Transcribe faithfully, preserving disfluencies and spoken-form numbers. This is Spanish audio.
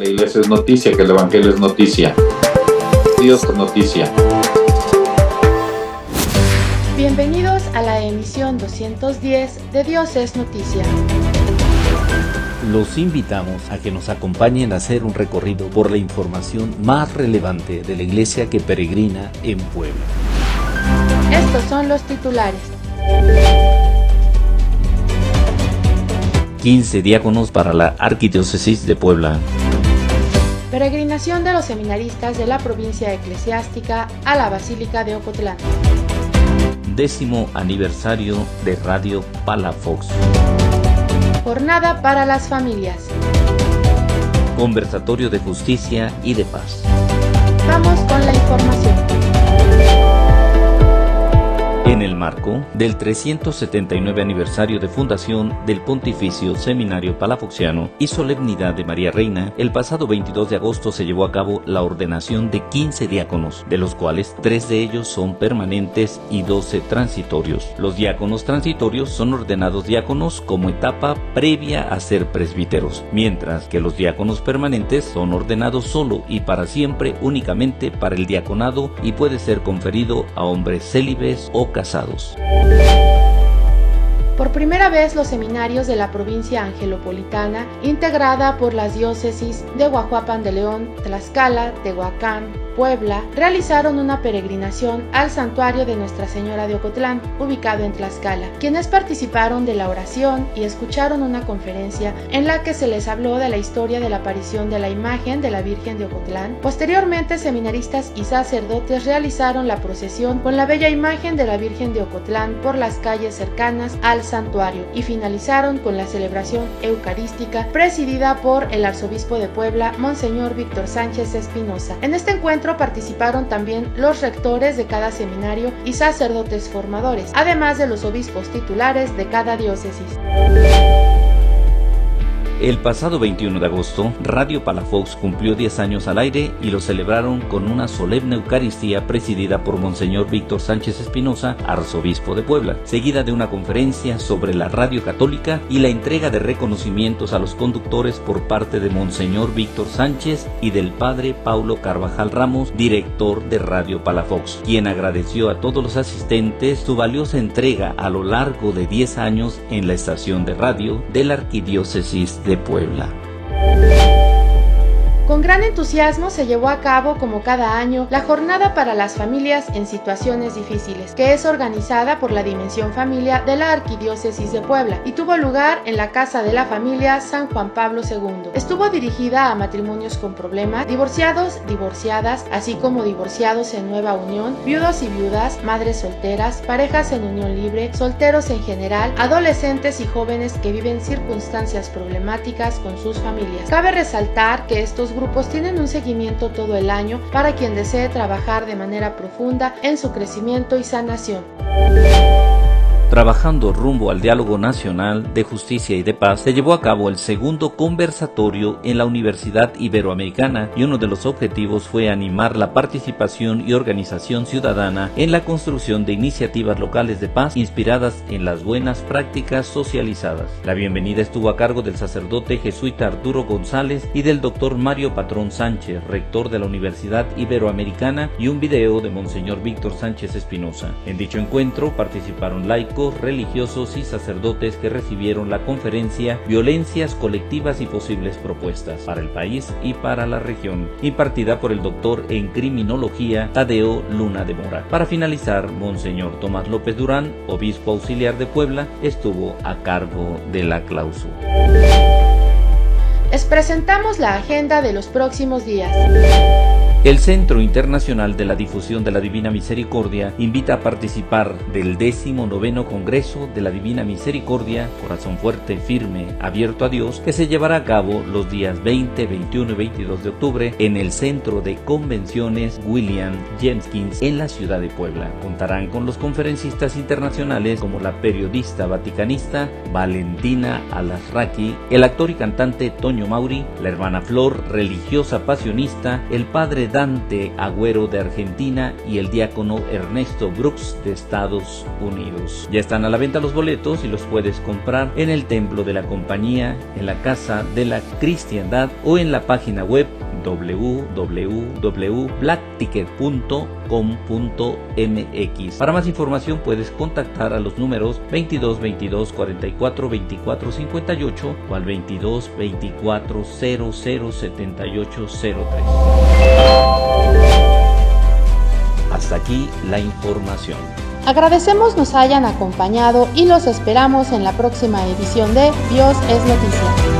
la iglesia es noticia, que el evangelio es noticia. Dios con noticia. Bienvenidos a la emisión doscientos diez de Dios es Noticia. Los invitamos a que nos acompañen a hacer un recorrido por la información más relevante de la iglesia que peregrina en Puebla. Estos son los titulares. quince diáconos para la Arquidiócesis de Puebla. Peregrinación de los seminaristas de la provincia eclesiástica a la Basílica de Ocotlán. Décimo aniversario de Radio Palafox. Jornada para las familias. Conversatorio de justicia y de paz. Vamos con la información. En el marco del trescientos setenta y nueve aniversario de fundación del Pontificio Seminario Palafoxiano y solemnidad de María Reina, el pasado veintidós de agosto se llevó a cabo la ordenación de quince diáconos, de los cuales tres de ellos son permanentes y doce transitorios. Los diáconos transitorios son ordenados diáconos como etapa previa a ser presbíteros, mientras que los diáconos permanentes son ordenados solo y para siempre únicamente para el diaconado y puede ser conferido a hombres célibes o casados. Casados. Por primera vez los seminarios de la provincia angelopolitana, integrada por las diócesis de Huajuapan de León, Tlaxcala, Tehuacán, Puebla, realizaron una peregrinación al santuario de Nuestra Señora de Ocotlán, ubicado en Tlaxcala, quienes participaron de la oración y escucharon una conferencia en la que se les habló de la historia de la aparición de la imagen de la Virgen de Ocotlán. Posteriormente, seminaristas y sacerdotes realizaron la procesión con la bella imagen de la Virgen de Ocotlán por las calles cercanas al santuario y finalizaron con la celebración eucarística presidida por el Arzobispo de Puebla, Monseñor Víctor Sánchez Espinosa. En este encuentro participaron también los rectores de cada seminario y sacerdotes formadores, además de los obispos titulares de cada diócesis. El pasado veintiuno de agosto, Radio Palafox cumplió diez años al aire y lo celebraron con una solemne Eucaristía presidida por Monseñor Víctor Sánchez Espinosa, Arzobispo de Puebla, seguida de una conferencia sobre la radio católica y la entrega de reconocimientos a los conductores por parte de Monseñor Víctor Sánchez y del Padre Paulo Carvajal Ramos, director de Radio Palafox, quien agradeció a todos los asistentes su valiosa entrega a lo largo de diez años en la estación de radio de la Arquidiócesis de de Puebla. Con gran entusiasmo se llevó a cabo, como cada año, la Jornada para las Familias en Situaciones Difíciles, que es organizada por la Dimensión Familia de la Arquidiócesis de Puebla y tuvo lugar en la Casa de la Familia San Juan Pablo segundo. Estuvo dirigida a matrimonios con problemas, divorciados, divorciadas, así como divorciados en nueva unión, viudos y viudas, madres solteras, parejas en unión libre, solteros en general, adolescentes y jóvenes que viven circunstancias problemáticas con sus familias. Cabe resaltar que estos grupos grupos tienen un seguimiento todo el año para quien desee trabajar de manera profunda en su crecimiento y sanación. Trabajando rumbo al diálogo nacional de justicia y de paz, se llevó a cabo el segundo conversatorio en la Universidad Iberoamericana y uno de los objetivos fue animar la participación y organización ciudadana en la construcción de iniciativas locales de paz inspiradas en las buenas prácticas socializadas. La bienvenida estuvo a cargo del sacerdote jesuita Arturo González y del doctor Mario Patrón Sánchez, rector de la Universidad Iberoamericana, y un video de Monseñor Víctor Sánchez Espinosa. En dicho encuentro participaron laicos, religiosos y sacerdotes que recibieron la conferencia Violencias colectivas y posibles propuestas para el país y para la región, impartida por el doctor en criminología Tadeo Luna de Mora. Para finalizar, Monseñor Tomás López Durán, obispo auxiliar de Puebla, estuvo a cargo de la clausura. Les presentamos la agenda de los próximos días. El Centro Internacional de la Difusión de la Divina Misericordia invita a participar del decimonoveno Congreso de la Divina Misericordia, Corazón Fuerte, Firme, Abierto a Dios, que se llevará a cabo los días veinte, veintiuno y veintidós de octubre en el Centro de Convenciones William Jenkins en la ciudad de Puebla. Contarán con los conferencistas internacionales como la periodista vaticanista Valentina Alasraki, el actor y cantante Toño Mauri, la hermana Flor, religiosa pasionista, el padre Dante Agüero de Argentina y el diácono Ernesto Brooks de Estados Unidos. Ya están a la venta los boletos y los puedes comprar en el Templo de la Compañía, en la Casa de la Cristiandad o en la página web doble u doble u doble u punto blackticket punto com punto m x. Para más información puedes contactar a los números veintidós veintidós cuarenta y cuatro veinticuatro cincuenta y ocho o al veintidós veinticuatro cero cero setenta y ocho cero tres. Hasta aquí la información. Agradecemos nos hayan acompañado y los esperamos en la próxima edición de Dios es Noticia.